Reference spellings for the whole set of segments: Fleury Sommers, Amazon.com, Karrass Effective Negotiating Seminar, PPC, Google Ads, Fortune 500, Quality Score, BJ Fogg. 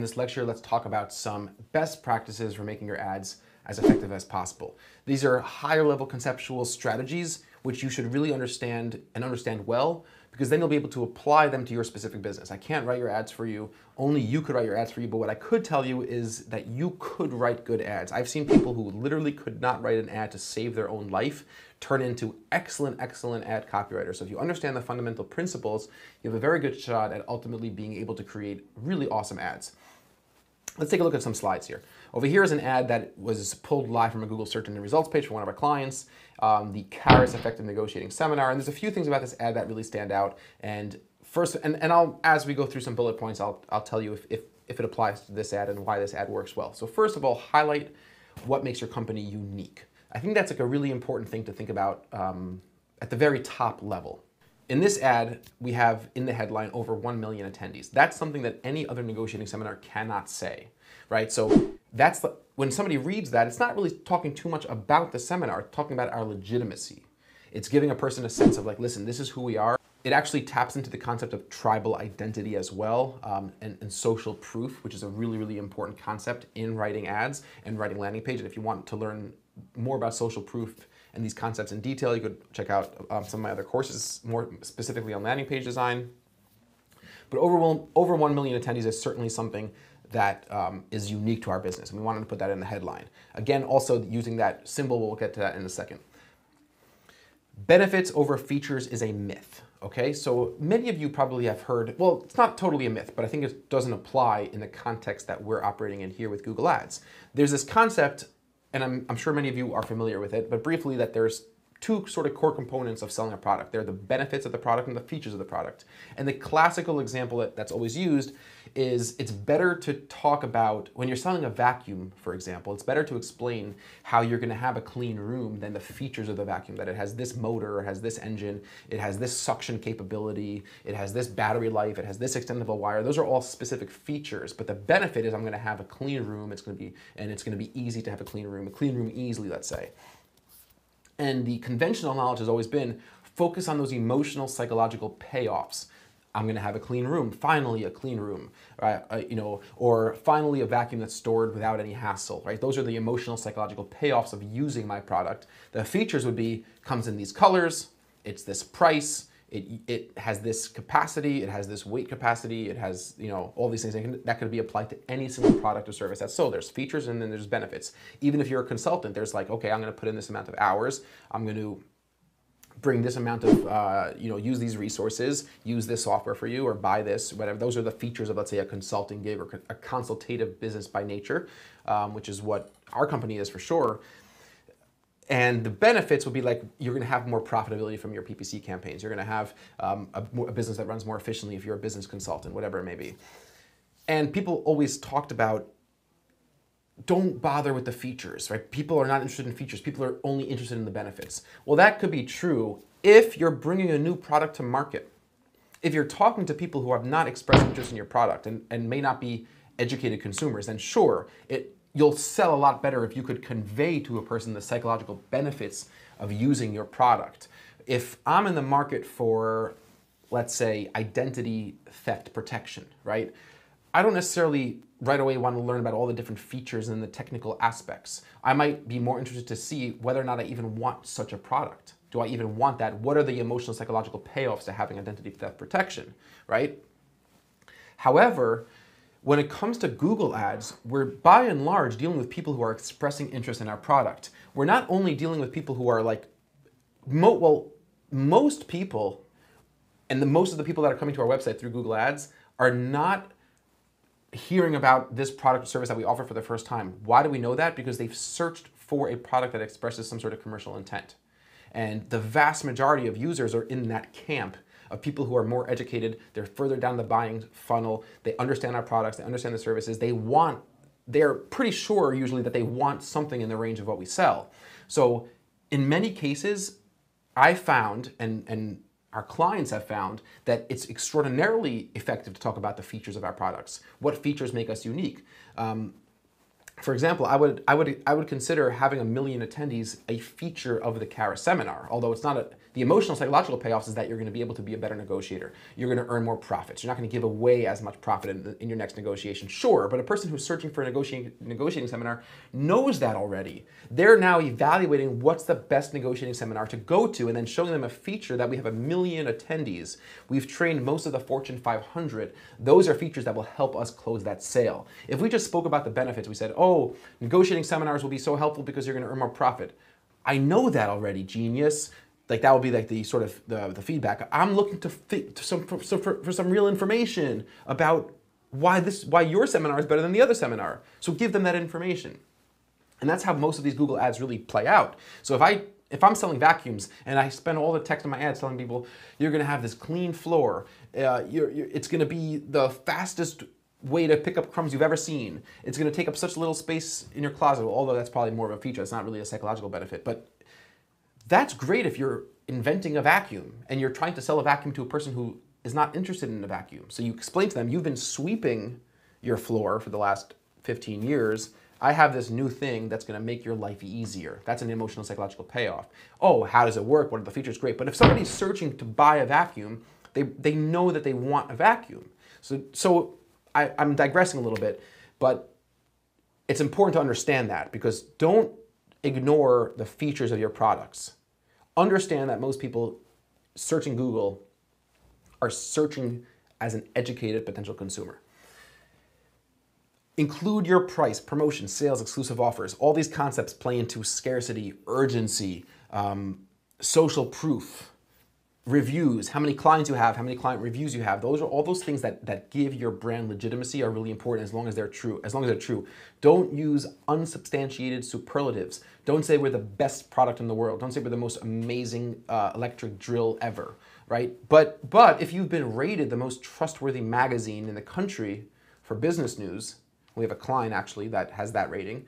In this lecture, let's talk about some best practices for making your ads as effective as possible. These are higher level conceptual strategies which you should really understand and understand well, because then you'll be able to apply them to your specific business. I can't write your ads for you. Only you could write your ads for you, but what I could tell you is that you could write good ads. I've seen people who literally could not write an ad to save their own life turn into excellent, excellent ad copywriters. So if you understand the fundamental principles, you have a very good shot at ultimately being able to create really awesome ads. Let's take a look at some slides here. Over here is an ad that was pulled live from a Google search engine results page for one of our clients, the Karrass Effective Negotiating Seminar. And there's a few things about this ad that really stand out. And first, and as we go through some bullet points, I'll tell you if it applies to this ad and why this ad works well. So first of all, highlight what makes your company unique. I think that's like a really important thing to think about at the very top level. In this ad, we have in the headline over 1 million attendees. That's something that any other negotiating seminar cannot say, right? So that's when somebody reads that, it's not really talking too much about the seminar, it's talking about our legitimacy. It's giving a person a sense of like, listen, this is who we are. It actually taps into the concept of tribal identity as well, and social proof, which is a really, really important concept in writing ads and writing landing pages. And if you want to learn more about social proof and these concepts in detail, you could check out some of my other courses, more specifically on landing page design. But over 1 million attendees is certainly something that is unique to our business, and we wanted to put that in the headline. Again, also using that symbol, we'll get to that in a second. Benefits over features is a myth, okay? So many of you probably have heard, well, it's not totally a myth, but I think it doesn't apply in the context that we're operating in here with Google Ads. There's this concept, and I'm sure many of you are familiar with it, but briefly, that there's two sort of core components of selling a product. They're the benefits of the product and the features of the product. And the classical example that's always used is it's better to talk about, when you're selling a vacuum, for example, it's better to explain how you're gonna have a clean room than the features of the vacuum, that it has this motor, it has this engine, it has this suction capability, it has this battery life, it has this extendable wire. Those are all specific features, but the benefit is I'm gonna have a clean room, it's gonna be easy to have a clean room easily, let's say. And the conventional knowledge has always been, focus on those emotional, psychological payoffs. I'm gonna have a clean room, finally a clean room, right? You know, or finally a vacuum that's stored without any hassle, right? Those are the emotional, psychological payoffs of using my product. The features would be, comes in these colors, it's this price, it has this capacity, it has this weight capacity, it has, you know, all these things that could be applied to any single product or service that's sold. There's features and then there's benefits. Even if you're a consultant, there's like, okay, I'm gonna put in this amount of hours, I'm gonna bring this amount of, you know, use these resources, use this software for you, or buy this, whatever. Those are the features of, let's say, a consulting gig or a consultative business by nature, which is what our company is for sure. And the benefits would be like, you're gonna have more profitability from your PPC campaigns. You're gonna have a business that runs more efficiently if you're a business consultant, whatever it may be. And people always talked about, don't bother with the features, right? People are not interested in features. People are only interested in the benefits. Well, that could be true if you're bringing a new product to market. If you're talking to people who have not expressed interest in your product and may not be educated consumers, then sure, you'll sell a lot better if you could convey to a person the psychological benefits of using your product. If I'm in the market for, let's say, identity theft protection, right? I don't necessarily right away want to learn about all the different features and the technical aspects. I might be more interested to see whether or not I even want such a product. Do I even want that? What are the emotional, psychological payoffs to having identity theft protection, right? However, when it comes to Google Ads, we're by and large dealing with people who are expressing interest in our product. We're not only dealing with people who are like, most people, and most of the people that are coming to our website through Google Ads are not hearing about this product or service that we offer for the first time. Why do we know that? Because they've searched for a product that expresses some sort of commercial intent. And the vast majority of users are in that camp of people who are more educated, they're further down the buying funnel, they understand our products, they understand the services, they're pretty sure usually that they want something in the range of what we sell. So in many cases, I found, and our clients have found, that it's extraordinarily effective to talk about the features of our products. What features make us unique? For example, I would consider having 1 million attendees a feature of the Karrass seminar, although it's not a, the emotional psychological payoffs is that you're going to be able to be a better negotiator. You're going to earn more profits. You're not going to give away as much profit in your next negotiation. Sure, but a person who's searching for a negotiating seminar knows that already. They're now evaluating what's the best negotiating seminar to go to and then showing them a feature that we have 1 million attendees. We've trained most of the Fortune 500. Those are features that will help us close that sale. If we just spoke about the benefits, we said, oh, negotiating seminars will be so helpful because you're going to earn more profit. I know that already, genius. Like that would be like the sort of the feedback. I'm looking for some real information about why your seminar is better than the other seminar. So give them that information. And that's how most of these Google ads really play out. So if I'm selling vacuums and I spend all the text in my ads telling people, you're going to have this clean floor, it's going to be the fastest way to pick up crumbs you've ever seen. It's going to take up such little space in your closet, although that's probably more of a feature. It's not really a psychological benefit, but that's great if you're inventing a vacuum and you're trying to sell a vacuum to a person who is not interested in a vacuum. So you explain to them, you've been sweeping your floor for the last 15 years. I have this new thing that's going to make your life easier. That's an emotional psychological payoff. Oh, how does it work? What are the features? Great. But if somebody's searching to buy a vacuum, they know that they want a vacuum. So I'm digressing a little bit, but it's important to understand that, because don't ignore the features of your products. Understand that most people searching Google are searching as an educated potential consumer. Include your price, promotion, sales, exclusive offers. All these concepts play into scarcity, urgency, social proof, reviews, how many clients you have, how many client reviews you have. Those are all those things that give your brand legitimacy are really important, as long as they're true. Don't use unsubstantiated superlatives. Don't say we're the best product in the world. Don't say we're the most amazing electric drill ever, right? But if you've been rated the most trustworthy magazine in the country for business news, we have a client actually that has that rating,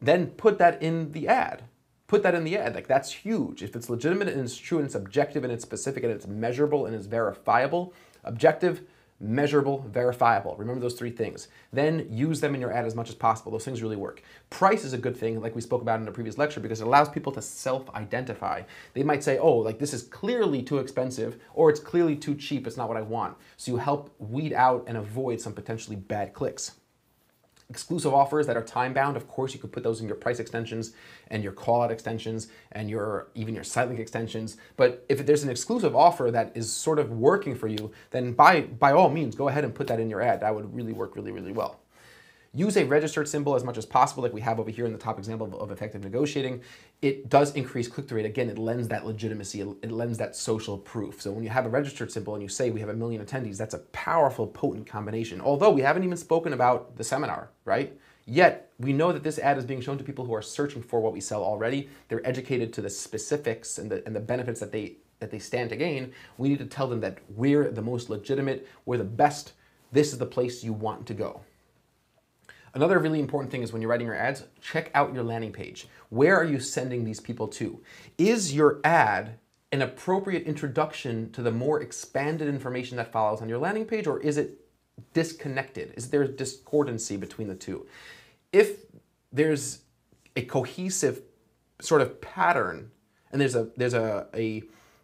then put that in the ad. Put that in the ad. Like, that's huge. If it's legitimate and it's true and it's objective and it's specific and it's measurable and it's verifiable, objective, measurable, verifiable. Remember those three things. Then use them in your ad as much as possible. Those things really work. Price is a good thing, like we spoke about in a previous lecture, because it allows people to self-identify. They might say, oh, like this is clearly too expensive, or it's clearly too cheap. It's not what I want. So you help weed out and avoid some potentially bad clicks. Exclusive offers that are time-bound, of course, you could put those in your price extensions and your call-out extensions and even your site link extensions. But if there's an exclusive offer that is sort of working for you, then by all means, go ahead and put that in your ad. That would really work really, really well. Use a registered symbol as much as possible, like we have over here in the top example of effective negotiating. It does increase click-through rate. Again, it lends that legitimacy. It lends that social proof. So when you have a registered symbol and you say we have 1 million attendees, that's a powerful, potent combination. Although we haven't even spoken about the seminar, right? Yet, we know that this ad is being shown to people who are searching for what we sell already. They're educated to the specifics and the benefits that they stand to gain. We need to tell them that we're the most legitimate, we're the best, this is the place you want to go. Another really important thing is when you're writing your ads, check out your landing page. Where are you sending these people to? Is your ad an appropriate introduction to the more expanded information that follows on your landing page, or is it disconnected? Is there a discordancy between the two? If there's a cohesive sort of pattern and there's a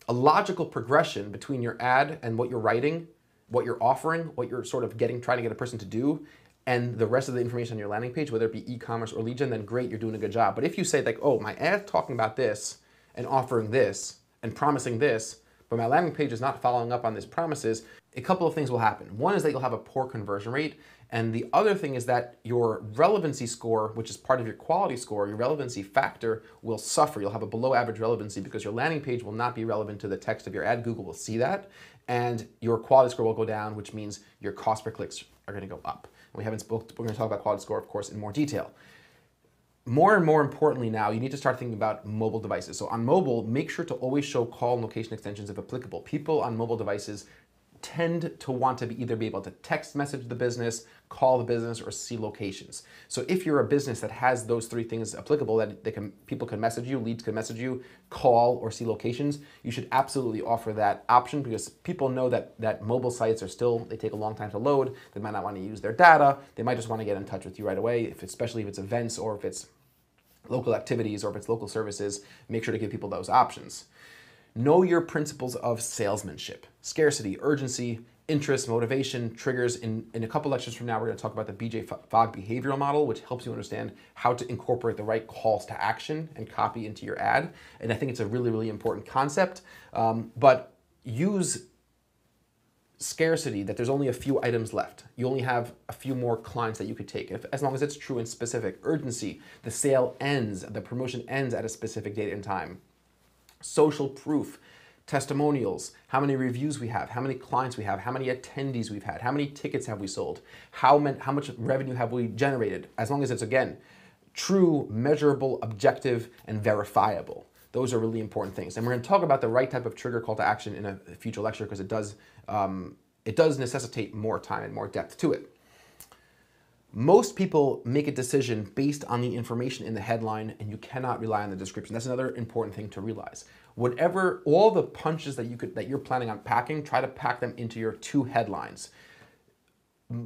logical progression between your ad and what you're writing, what you're offering, what you're sort of trying to get a person to do, and the rest of the information on your landing page, whether it be e-commerce or lead gen, then great, you're doing a good job. But if you say like, oh, my ad's talking about this and offering this and promising this, but my landing page is not following up on these promises, a couple of things will happen. One is that you'll have a poor conversion rate. And the other thing is that your relevancy score, which is part of your quality score, your relevancy factor will suffer. You'll have a below average relevancy because your landing page will not be relevant to the text of your ad. Google will see that. And your quality score will go down, which means your cost per clicks are going to go up. We haven't spoken, we're going to talk about quality score, of course, in more detail. More and more importantly now, you need to start thinking about mobile devices. So on mobile, make sure to always show call and location extensions if applicable. People on mobile devices tend to want to be either be able to text message the business, call the business, or see locations. So if you're a business that has those three things applicable, that they can, people can message you, leads can message you, call or see locations, you should absolutely offer that option, because people know that mobile sites are still, they take a long time to load, they might not want to use their data, they might just want to get in touch with you right away, if, especially if it's events or if it's local activities or if it's local services. Make sure to give people those options. Know your principles of salesmanship: scarcity, urgency, interest, motivation, triggers. In a couple lectures from now, we're going to talk about the BJ Fogg behavioral model, which helps you understand how to incorporate the right calls to action and copy into your ad. And I think it's a really, really important concept. But use scarcity, that there's only a few items left. You only have a few more clients that you could take, if, as long as it's true and specific. Urgency, the sale ends, the promotion ends at a specific date and time. Social proof, testimonials, how many reviews we have, how many clients we have, how many attendees we've had, how many tickets have we sold, how much revenue have we generated, as long as it's, again, true, measurable, objective, and verifiable. Those are really important things. And we're going to talk about the right type of trigger call to action in a future lecture, because it does necessitate more time and more depth to it. Most people make a decision based on the information in the headline, and you cannot rely on the description. That's another important thing to realize. Whatever, all the punches that you're planning on packing, try to pack them into your two headlines.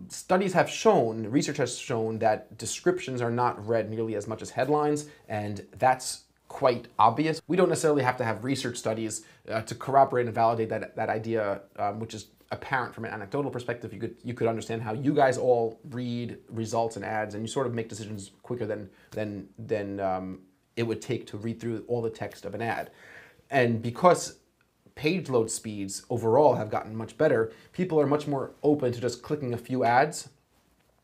Studies have shown, research has shown, that descriptions are not read nearly as much as headlines, and that's quite obvious. We don't necessarily have to have research studies to corroborate and validate that idea, which is apparent from an anecdotal perspective. You could understand how you guys all read results and ads, and you sort of make decisions quicker than it would take to read through all the text of an ad. And because page load speeds overall have gotten much better, people are much more open to just clicking a few ads,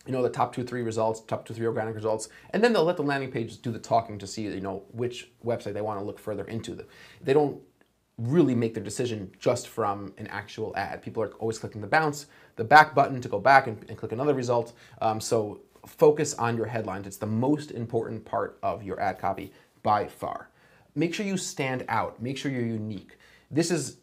you know, the top 2-3 results, top 2-3 organic results, and then they'll let the landing page do the talking to see, you know, which website they want to look further into. They don't really make their decision just from an actual ad. People are always clicking the bounce, the back button to go back and click another result. So focus on your headlines. It's the most important part of your ad copy by far. Make sure you stand out. Make sure you're unique. This is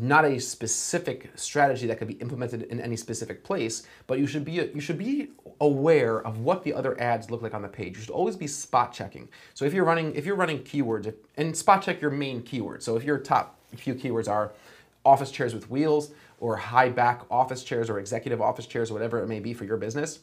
not a specific strategy that could be implemented in any specific place, but you should be aware of what the other ads look like on the page. You should always be spot checking. So if you're running keywords, and spot check your main keywords. So if your top few keywords are office chairs with wheels, or high back office chairs, or executive office chairs, or whatever it may be for your business,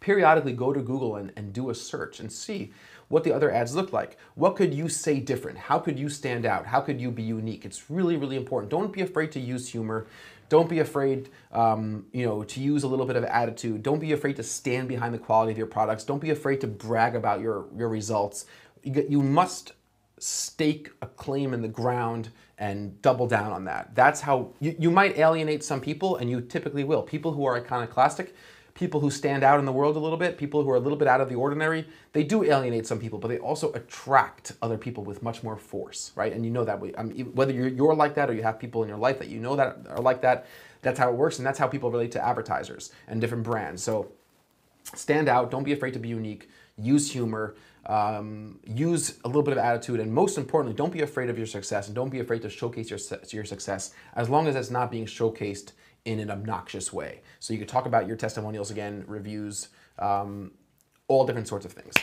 periodically go to Google and do a search and see what the other ads look like. What could you say different? How could you stand out? How could you be unique? It's really, really important. Don't be afraid to use humor. Don't be afraid, to use a little bit of attitude. Don't be afraid to stand behind the quality of your products. Don't be afraid to brag about your results. You must stake a claim in the ground and double down on that. That's how you might alienate some people, and you typically will. People who are iconoclastic, people who stand out in the world a little bit, people who are a little bit out of the ordinary, they do alienate some people, but they also attract other people with much more force, right? And you know that, whether you're like that or you have people in your life that you know that are like that, that's how it works, and that's how people relate to advertisers and different brands. So stand out, don't be afraid to be unique, use humor, use a little bit of attitude, and most importantly, don't be afraid of your success, and don't be afraid to showcase your success, as long as it's not being showcased in an obnoxious way. So you could talk about your testimonials again, reviews, all different sorts of things.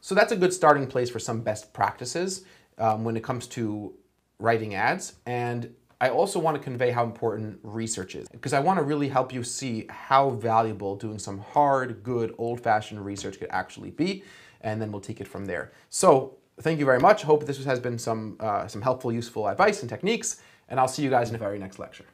So that's a good starting place for some best practices when it comes to writing ads. And I also want to convey how important research is, because I want to really help you see how valuable doing some hard, good, old-fashioned research could actually be, and then we'll take it from there. So thank you very much. Hope this has been some helpful, useful advice and techniques, and I'll see you guys in the very next lecture.